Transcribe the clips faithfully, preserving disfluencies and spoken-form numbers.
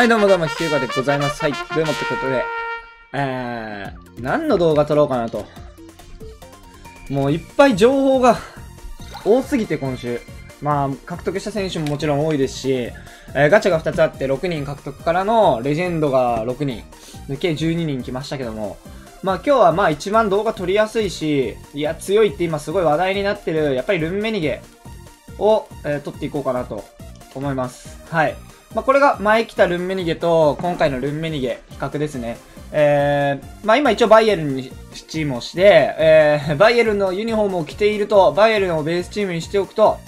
はい、どうもどうも、ひきゅうかでございます。はい、ということで、えー、何の動画撮ろうかなと。もういっぱい情報が多すぎて今週。まあ、獲得した選手ももちろん多いですし、えー、ガチャがふたつあってろくにん獲得からのレジェンドがろくにん。で、計じゅうににん来ましたけども。まあ今日はまあ一番動画撮りやすいし、いや、強いって今すごい話題になってる、やっぱりルンメニゲを、えー、撮っていこうかなと思います。はい。まあこれが前来たルンメニゲと今回のルンメニゲ比較ですね。えー、まあ今一応バイエルンにチームをして、えー、バイエルンのユニフォームを着ていると、バイエルンをベースチームにしておくと、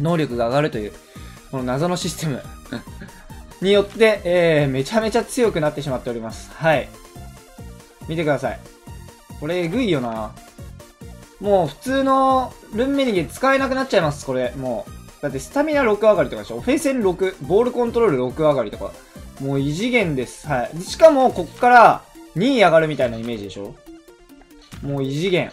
能力が上がるという、この謎のシステムによって、えー、めちゃめちゃ強くなってしまっております。はい。見てください。これ、えぐいよな。もう普通のルンメニゲ使えなくなっちゃいます、これ。もう。だってスタミナろく上がりとかでしょ。オフェンスろく、ボールコントロールろく上がりとか。もう異次元です。はい。しかも、こっからにい上がるみたいなイメージでしょ。もう異次元。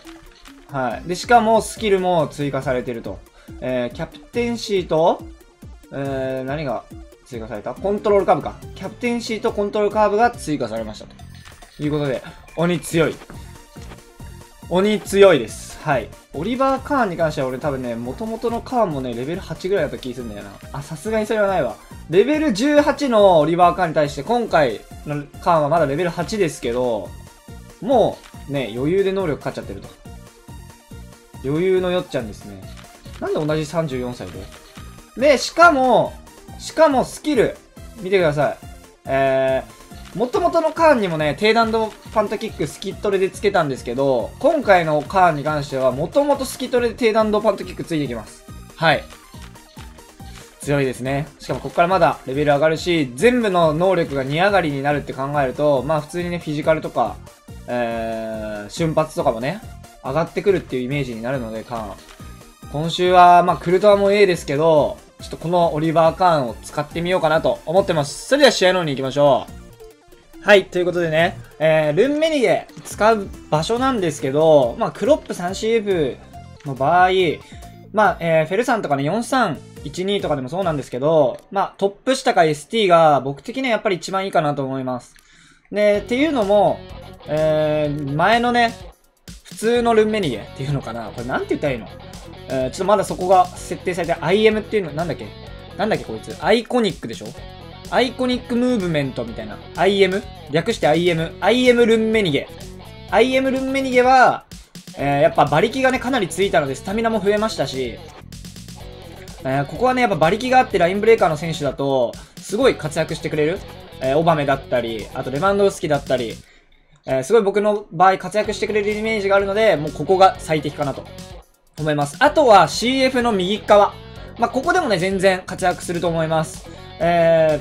はい。で、しかもスキルも追加されてると。えー、キャプテンシーと、えー、何が追加された？コントロールカーブか。キャプテンシーとコントロールカーブが追加されましたということで、鬼強い。鬼強いです。はい。オリバー・カーンに関しては俺多分ね、元々のカーンもね、レベルはちぐらいだった気するんだよな。あ、さすがにそれはないわ。レベルじゅうはちのオリバー・カーンに対して、今回のカーンはまだレベルはちですけど、もうね、余裕で能力勝っちゃってると。余裕のよっちゃんですね。なんで同じさんじゅうよんさいでで、しかも、しかもスキル。見てください。えー、元々のカーンにもね、低弾道パントキックスキットレでつけたんですけど、今回のカーンに関しては、元々スキットレで低弾道パントキックついてきます。はい。強いですね。しかもここからまだレベル上がるし、全部の能力がに上がりになるって考えると、まあ普通にね、フィジカルとか、えー、瞬発とかもね、上がってくるっていうイメージになるので、カーン。今週は、まあ、クルトワも A ですけど、ちょっとこのオリバー・カーンを使ってみようかなと思ってます。それでは試合の方に行きましょう。はい、ということでね、えー、ルンメニゲ使う場所なんですけど、まあ、クロップ スリーシーエフ の場合、まあ、えー、フェルさんとかね、よんさんいちにとかでもそうなんですけど、まあ、トップ下か エスティー が僕的にはやっぱり一番いいかなと思います。で、っていうのも、えー、前のね、普通のルンメニゲっていうのかな、これなんて言ったらいいの？えー、ちょっとまだそこが設定されて アイエム っていうの、なんだっけなんだっけこいつ。アイコニックでしょアイコニックムーブメントみたいな。アイエム？ 略して アイエム。アイエム ルンメニゲ。アイエム ルンメニゲは、えー、やっぱ馬力がね、かなりついたので、スタミナも増えましたし、えー、ここはね、やっぱ馬力があってラインブレーカーの選手だと、すごい活躍してくれる。えー、オバメだったり、あとレバンドウスキだったり、えー、すごい僕の場合活躍してくれるイメージがあるので、もうここが最適かなと。思います。あとは シーエフ の右側。まあ、ここでもね、全然活躍すると思います。え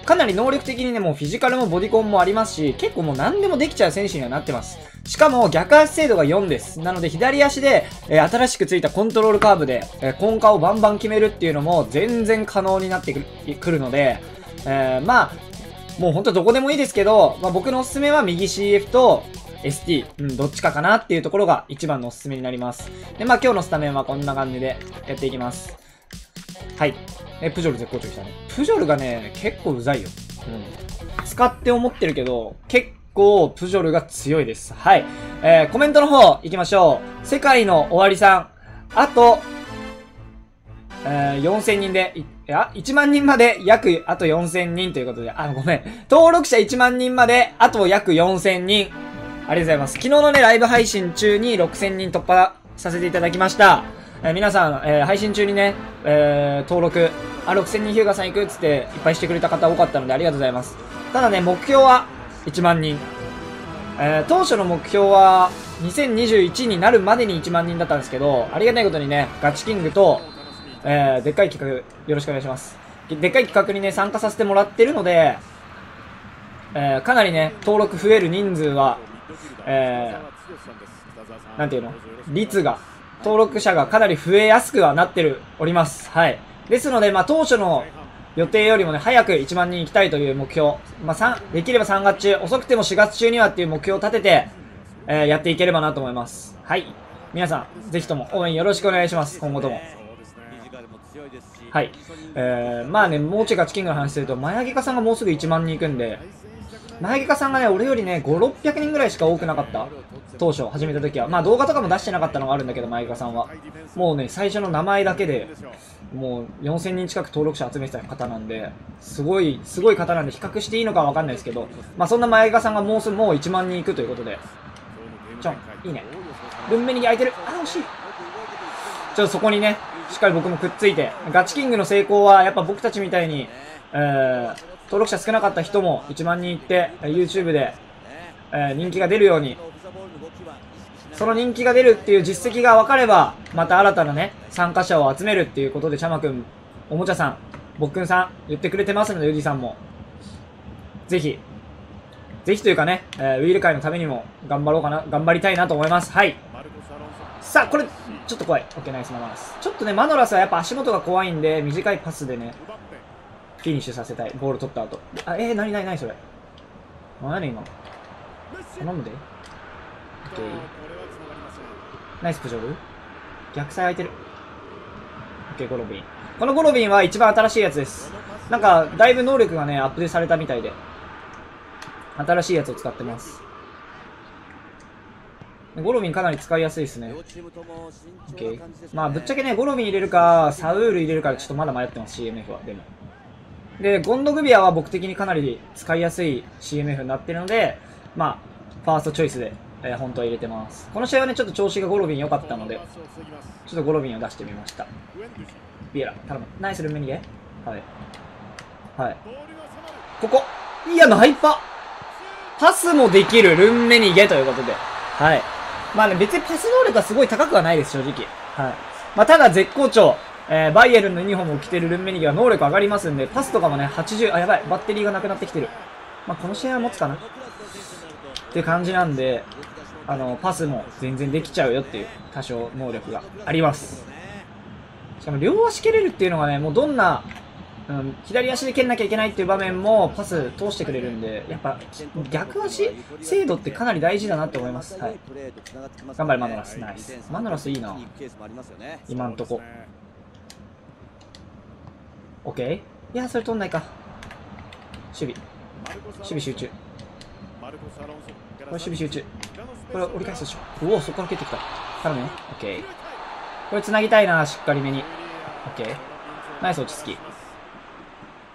ー、かなり能力的にね、もうフィジカルもボディコンもありますし、結構もう何でもできちゃう選手にはなってます。しかも逆足精度がよんです。なので左足で、えー、新しくついたコントロールカーブで、えー、コンカをバンバン決めるっていうのも全然可能になってく る, くるので、えー、まあ、もうほんとどこでもいいですけど、まあ、僕のおすすめは右 シーエフ と、エスティー、うん、どっちかかなっていうところが一番のおすすめになります。で、まあ今日のスタメンはこんな感じでやっていきます。はい。え、プジョル絶好調したね。プジョルがね、結構うざいよ。うん。使って思ってるけど、結構プジョルが強いです。はい。えー、コメントの方行きましょう。世界の終わりさん。あと、えー、よんせんにんで、いや、いちまんにんまで約あとよんせんにんということで、あ、ごめん。登録者いちまんにんまであと約よんせんにん。ありがとうございます。昨日のね、ライブ配信中にろくせんにん突破させていただきました。えー、皆さん、えー、配信中にね、えー、登録、あ、ろくせんにんヒューガさん行くっつっていっぱいしてくれた方多かったのでありがとうございます。ただね、目標はいちまんにん。えー、当初の目標はにせんにじゅういちになるまでにいちまんにんだったんですけど、ありがたいことにね、ガチキングと、えー、でっかい企画、よろしくお願いします。でっかい企画にね、参加させてもらってるので、えー、かなりね、登録増える人数は、えー、なんていうの率が、登録者がかなり増えやすくはなってる、おります。はい。ですので、まあ当初の予定よりもね、早くいちまんにん行きたいという目標。まあさん、できればさんがつ中、遅くてもしがつ中にはっていう目標を立てて、えー、やっていければなと思います。はい。皆さん、ぜひとも応援よろしくお願いします。今後とも。はい、えー、まあね、もうちょいガチキングの話すると、マヤギカさんがもうすぐいちまん人いくんで、マヤギカさんがね、俺よりね、ごひゃく、ろっぴゃくにんぐらいしか多くなかった。当初、始めた時は。まあ動画とかも出してなかったのがあるんだけど、マヤギカさんは。もうね、最初の名前だけで、もうよんせんにん近く登録者集めてた方なんで、すごい、すごい方なんで、比較していいのかはわかんないですけど、まあそんなマヤギカさんがもうすぐもういちまん人いくということで、ちょん、いいね。文面に空いてる。あ、惜しい。ちょっとそこにね、しっかり僕もくっついて、ガチキングの成功は、やっぱ僕たちみたいに、えー、登録者少なかった人もいちまん人いって、YouTube で、えー、人気が出るように、その人気が出るっていう実績が分かれば、また新たなね、参加者を集めるっていうことで、ちゃまくん、おもちゃさん、ぼっくんさん、言ってくれてますので、ゆじさんも、ぜひ、ぜひというかね、えー、ウィール界のためにも、頑張ろうかな、頑張りたいなと思います。はい。さあ、これ、ちょっと怖い。オッケー、ナイスマノラス。ちょっとね、マノラスはやっぱ足元が怖いんで、短いパスでね、フィニッシュさせたい。ボール取った後。あ、えー、なになになにそれ。何やねん、今。頼むで。オッケー。ナイスプジョル。逆サイ空いてる。オッケー、ゴロビン。このゴロビンは一番新しいやつです。なんか、だいぶ能力がね、アップデートされたみたいで。新しいやつを使ってます。ゴロビンかなり使いやすいですね。Okay、まあぶっちゃけね、ゴロビン入れるかサウール入れるかちょっとまだ迷ってます シーエムエフ は。でもでゴンドグビアは僕的にかなり使いやすい シーエムエフ になってるので、まあファーストチョイスで、えー、本当は入れてます。この試合はねちょっと調子がゴロビン良かったのでちょっとゴロビンを出してみました。ビエラ頼む。ナイスルーム逃げ。はいはい、ここいやナイパパスもできるルンメニゲということで、はい。まあね、別にパス能力はすごい高くはないです、正直。はい。まあ、ただ絶好調、えー、バイエルンのユニフォームを着てるルンメニゲは能力上がりますんで、パスとかもね、はちじゅう、あ、やばい、バッテリーがなくなってきてる。まあ、この試合は持つかなっていう感じなんで、あの、パスも全然できちゃうよっていう、多少能力があります。しかも、両足蹴れるっていうのがね、もうどんな、うん、左足で蹴んなきゃいけないっていう場面もパス通してくれるんで、やっぱ逆足精度ってかなり大事だなって思います。はい。頑張れ、マノラス。ナイス。マノラスいいな。今んとこ。OK？ いや、それ取んないか。守備。守備集中。これ守備集中。これ折り返すでしょ。うお、そこから蹴ってきた。頼むよ。OK。これ繋ぎたいな、しっかりめに。OK。ナイス、落ち着き。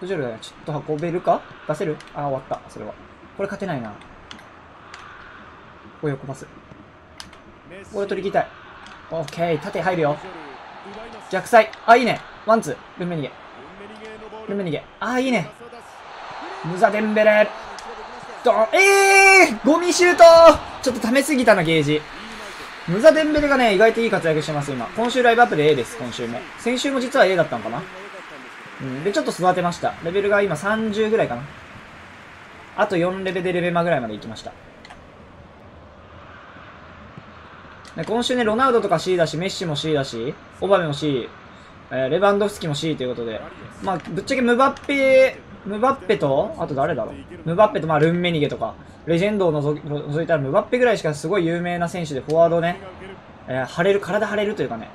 ちょっと運べるか出せる。あ、終わった。それは。これ勝てないな。これ横パス。これ取り切りたい。オッケー。縦入るよ。逆サイ。あ、いいね。ワンツー。ルンメニゲ。ルンメニゲ。あ、いいね。ムザデンベレ。ドン。えーゴミシュートちょっと溜めすぎたな、ゲージ。ムザデンベレがね、意外といい活躍してます、今。今週ライブアップで A です、今週も。先週も実は A だったのかな。で、ちょっと育てました。レベルが今さんじゅうぐらいかな。あとよんレベでレベマぐらいまで行きました。で今週ね、ロナウドとか C だし、メッシも C だし、オバメも C、えー、レバンドフスキも C ということで、まあ、ぶっちゃけムバッペ、ムバッペと、あと誰だろう。ムバッペと、まあ、ルンメニゲとか、レジェンドを除除いたらムバッペぐらいしかすごい有名な選手で、フォワードね、えー、張れる、体張れるというかね、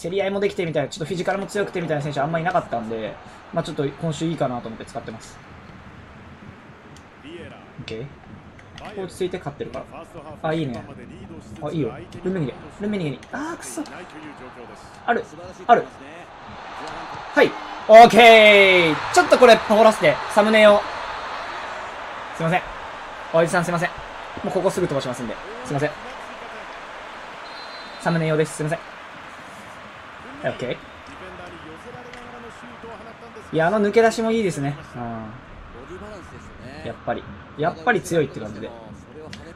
競り合いもできてみたいな、ちょっとフィジカルも強くてみたいな選手あんまりいなかったんで、まあちょっと今週いいかなと思って使ってます。OK。落ち着いて勝ってるから。あ、いいね。あ、いいよ。ルンメニゲ。ルンメニゲに。あー、くそ。ある。ある。はい。OK。ちょっとこれ、パフォらせて、サムネを。すいません。おじさんすいません。もうここすぐ飛ばしますんで。すいません。サムネ用です。すいません。オッケー。いや、あの抜け出しもいいですね。うん、やっぱりやっぱり強いって感じで。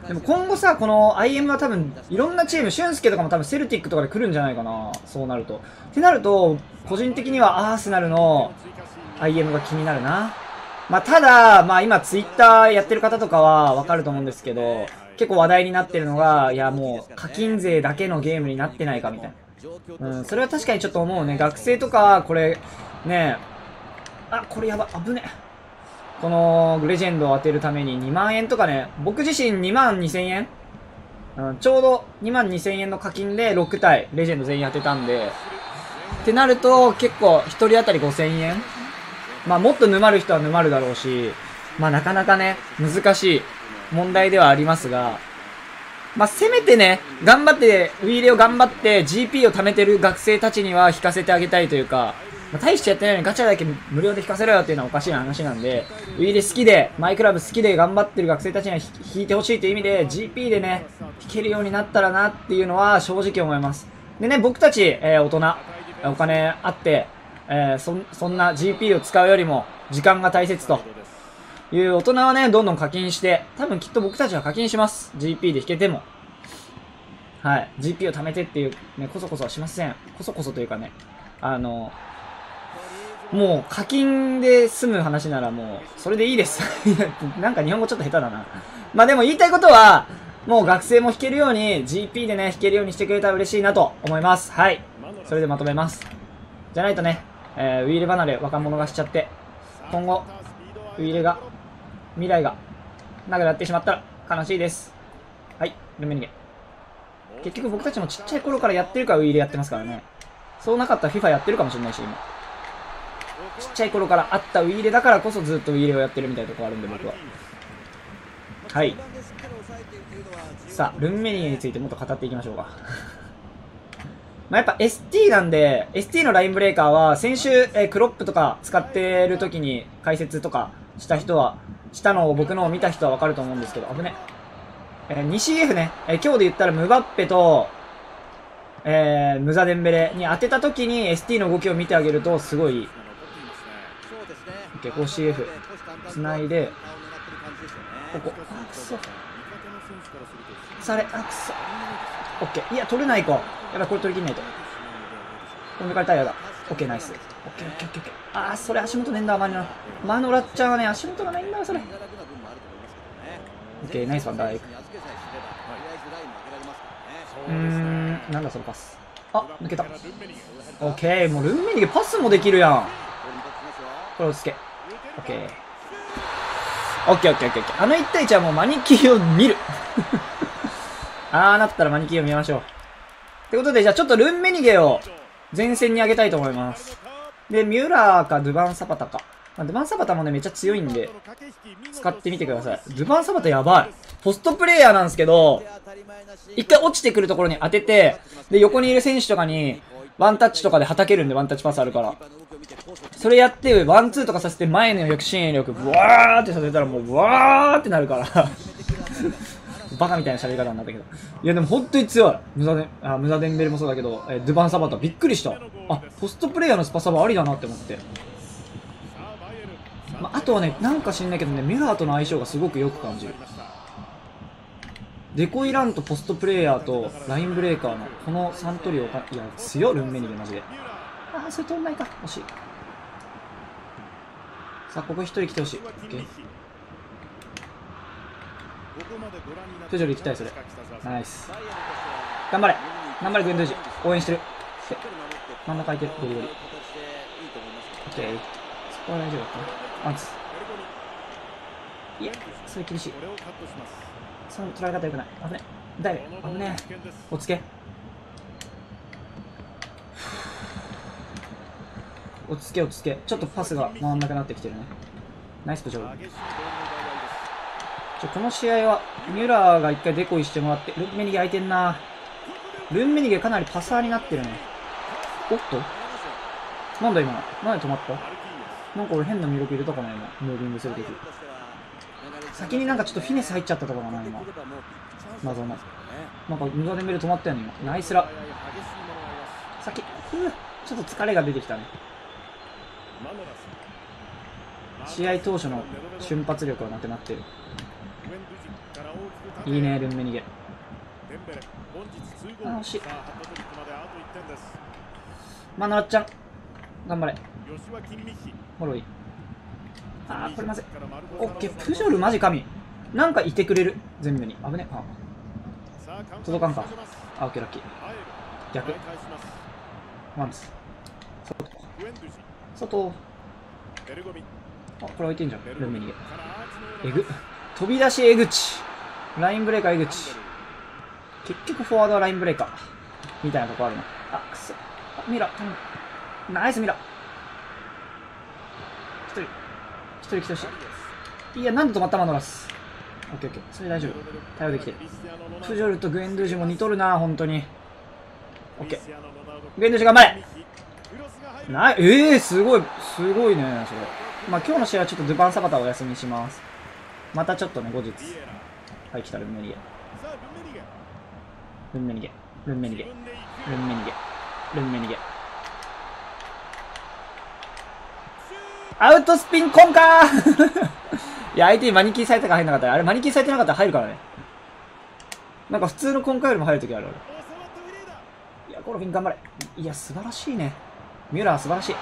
でも今後さ、この アイエム は多分いろんなチーム、俊介とかも多分セルティックとかで来るんじゃないかな。そうなるとってなると個人的にはアーセナルの アイエム が気になるな。まあ、ただ、まあ、今ツイッターやってる方とかは分かると思うんですけど、結構話題になってるのが、いやもう課金税だけのゲームになってないかみたいな。うん、それは確かにちょっと思うね。学生とか、これ、ねあ、これやば、危ね。この、レジェンドを当てるためににまんえんとかね、僕自身にまんにせんえん、うん、ちょうどにまんにせんえんの課金でろくたい、レジェンド全員当てたんで、ってなると、結構ひとり当たりごせんえん、まあもっと沼る人は沼るだろうし、まあなかなかね、難しい問題ではありますが、まあせめてね、頑張って、ウィーレを頑張って ジーピー を貯めてる学生たちには引かせてあげたいというか、まあ、大してやってないのにガチャだけ無料で引かせろよっていうのはおかしいな話なんで、ウィーレ好きで、マイクラブ好きで頑張ってる学生たちには引いてほしいという意味で、ジーピー でね、引けるようになったらなっていうのは正直思います。でね、僕たち、えー、大人、お金あって、えー、そ、そんな ジーピー を使うよりも時間が大切という大人はね、どんどん課金して、多分きっと僕たちは課金します。ジーピー で引けても。はい。ジーピー を貯めてっていう、ね、こそこそはしません。こそこそというかね、あの、もう課金で済む話ならもう、それでいいです。なんか日本語ちょっと下手だな。まあでも言いたいことは、もう学生も弾けるように ジーピー でね、弾けるようにしてくれたら嬉しいなと思います。はい。それでまとめます。じゃないとね、えー、ウィーレ離れ若者がしちゃって、今後、ウィーレが、未来が、なくなってしまったら悲しいです。はい、ルメニゲ。結局僕たちもちっちゃい頃からやってるからウィーレやってますからね。そうなかったら FIFA やってるかもしれないし、今。ちっちゃい頃からあったウィーレだからこそずっとウィーレをやってるみたいなところあるんで、僕は。はい。さあ、ルンメニゲについてもっと語っていきましょうか。まあやっぱ エスティー なんで、エスティー のラインブレーカーは先週、えー、クロップとか使ってる時に解説とかした人は、したのを僕のを見た人はわかると思うんですけど、危ね。えー、ツーシーエフ ね、えー、今日で言ったらムバッペと、えー、ムザデンベレに当てた時に エスティー の動きを見てあげるとすごい、こう シーエフ 繋いで、ここ、あ、くそ。され、あ、くそ。オッケー。いや、取れないか。やばい、これ取り切んないと。こんでからタイヤだ。オッケー、ナイス。オッケー、オッケー、オッケー。あー、それ足元ねえんだ、マノラ。マノラっちゃんはね、足元がないんだ、それ。オッケー、ナイスワンダイク。うーん、なんだそのパス。あ、抜けた。オッケー、もうルンメニゲパスもできるやん。これをつけ。オッケー。オッケーオッケーオッケー。あのいち対いちはもうマニキーを見る。ああなったらマニキーを見ましょう。ってことで、じゃあちょっとルンメニゲを前線に上げたいと思います。で、ミュラーかドゥバンサバタか。まあ、ドゥバンサバタもね、めっちゃ強いんで、使ってみてください。ドゥバンサバタやばい。ポストプレイヤーなんですけど、一回落ちてくるところに当てて、で、横にいる選手とかに、ワンタッチとかではたけるんで、ワンタッチパスあるから。それやって、ワンツーとかさせて、前の抑止力、ブワーってさせたら、もう、ブワーってなるから。バカみたいな喋り方になったけど。いや、でも本当に強い。ムザデン、あ、ムザデンベルもそうだけど、えー、ドゥバンサバタ、びっくりした。あ、ポストプレイヤーのスパサバありだなって思って。まあ、あとはね、なんか知んないけどね、ミュラーとの相性がすごくよく感じる。デコイランとポストプレイヤーとラインブレーカーのこのサントリーを、いや、強い、ルンメニゲマジで。ああ、それ取んないか。惜しい。さあ、ここ一人来てほしい。オッケー。トゥジョル行きたい、それ。ナイス。頑張れ。頑張れ、グンドゥジ。応援してる。真ん中空いてる。ゴリゴリ。オッケー。そこは大丈夫だった。ワンツー。いや、それ厳しい。その捉え方良くない。危ね。ダイブ。危ね。おつけ。落ち着け落ち着け。ちょっとパスが回んなくなってきてるね。ナイスプジョル。この試合はミュラーが一回デコイしてもらって、ルンメニゲ空いてんな。ルンメニゲかなりパサーになってるね。おっとなんだ今の。なんで止まった？なんか俺変な魅力入れたかな今。ムービングするとき。先になんかちょっとフィネス入っちゃったところかな今。謎の。なんかムザデンベル止まったよね今。ナイスラ。先。うぅ。ちょっと疲れが出てきたね。試合当初の瞬発力はなくなってる。いいね、ルンメニゲ。あ、惜しい。マノラちゃん、頑張れ。ホロイ。あー、これまずい。オッケー、プジョルマジ神。なんかいてくれる、全部に。危ね。あ、届かんか。あ、オッケー、ラッキー。逆。ワンツー。外。あ、これ置いてんじゃん。ルンメニゲ。えぐ。飛び出し江口。ラインブレーカー江口。結局フォワードはラインブレーカー。みたいなとこあるな。あ、くそ。あ、ミラー。ナイスミラ。一人、一人来てほしい。いや、なんで止まったマノラス。オッケーオッケー。それ大丈夫。対応できてる。プジョルとグエンドゥージも似とるな、本当に。オッケー。グエンドゥージ頑張れ。ない、ええー、すごい、すごいね、それ。まあ今日の試合はちょっとドゥバンサバタお休みします。またちょっとね、後日。はい、来たルンメリゲ。ルンメリゲ。ルンメリゲ。ルンメリゲ。ルンメリゲ。アウトスピンコンかーいや、相手にマニキーされたか入んなかったら、あれマニキーされてなかったら入るからね。なんか普通のコンカよりも入るときある。いや、ゴロフィン頑張れ。いや、素晴らしいね。ミュラー素晴らしい。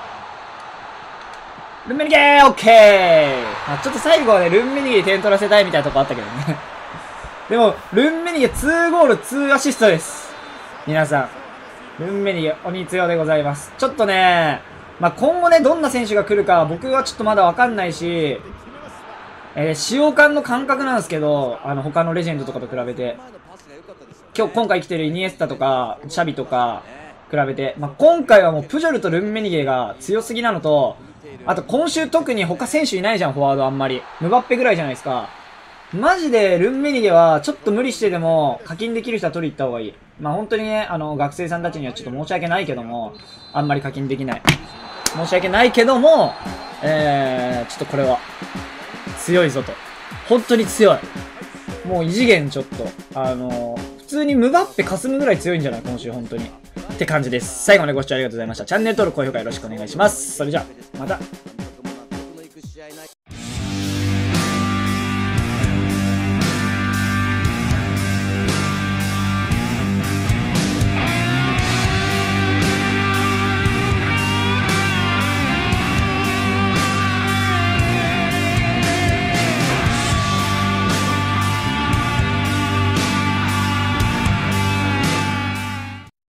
ルンメニゲーオッケー、あ、ちょっと最後はね、ルンメニゲー点取らせたいみたいなとこあったけどね。でも、ルンメニゲーにゴールにアシストです。皆さん、ルンメニゲーお必要でございます。ちょっとね、まあ、今後ね、どんな選手が来るか、僕はちょっとまだわかんないし、えー、使用感の感覚なんですけど、あの、他のレジェンドとかと比べて、今日、今回来てるイニエスタとか、シャビとか、比べて、まあ、今回はもう、プジョルとルンメニゲーが強すぎなのと、あと今週特に他選手いないじゃん、フォワードあんまり。ムバッペぐらいじゃないですか。マジで、ルンメニゲはちょっと無理してでも課金できる人は取り行った方がいい。まあ本当にね、あの、学生さんたちにはちょっと申し訳ないけども、あんまり課金できない。申し訳ないけども、えー、ちょっとこれは、強いぞと。本当に強い。もう異次元ちょっと。あの、普通にムバッペ霞むぐらい強いんじゃない今週本当に。って感じです。最後までご視聴ありがとうございました。チャンネル登録、高評価よろしくお願いします。それじゃあ、また。